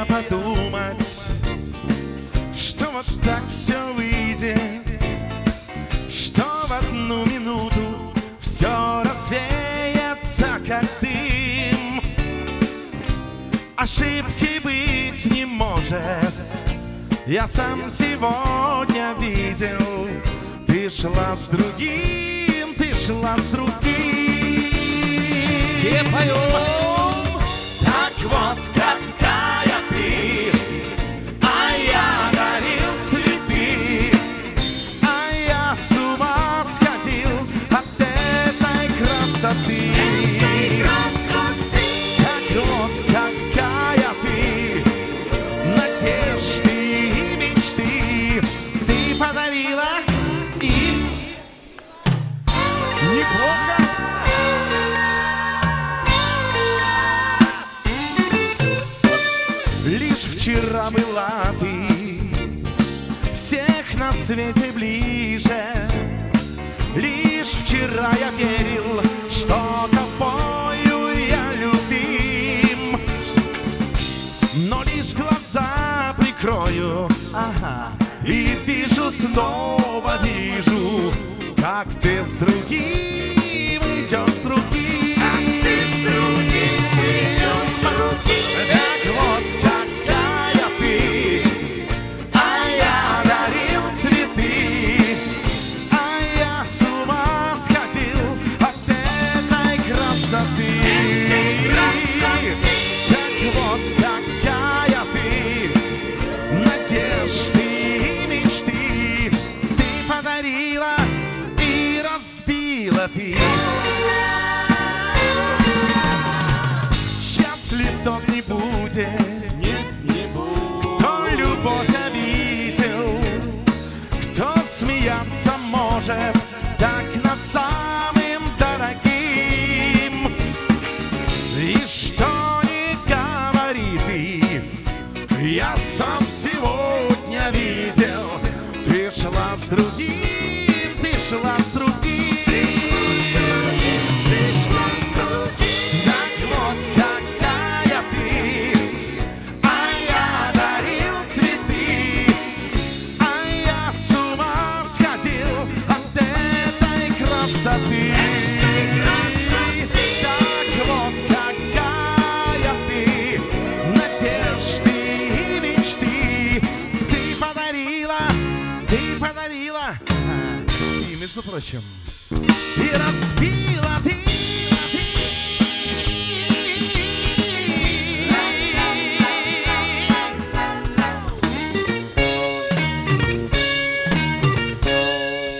время подумать, что вот так все выйдет, что в одну минуту все развеется, как дым. Ошибки быть не может, я сам сегодня видел. Ты шла с другим, ты шла с другим. Все поем, так вот какая ты, а я дарил цветы, а я с ума сходил от этой красоты. Так вот какая ты, надежды и мечты ты подарила и неплохо. Вчера была ты всех на свете ближе, лишь вчера я верил, что тобою я любим. Но лишь глаза прикрою, ага, и вижу, снова вижу, как ты с другим идешь, с другим. Как ты с другим идешь, с другим. Так вот, как ты. Счастлив тот не будет, нет, не будет, кто любовь обидел, кто смеяться может так над самым дорогим. И что не говори ты, я сам сегодня видел, ты шла с другим, ты шла с другим. Между прочим, и разбила ты.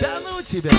Да ну тебя!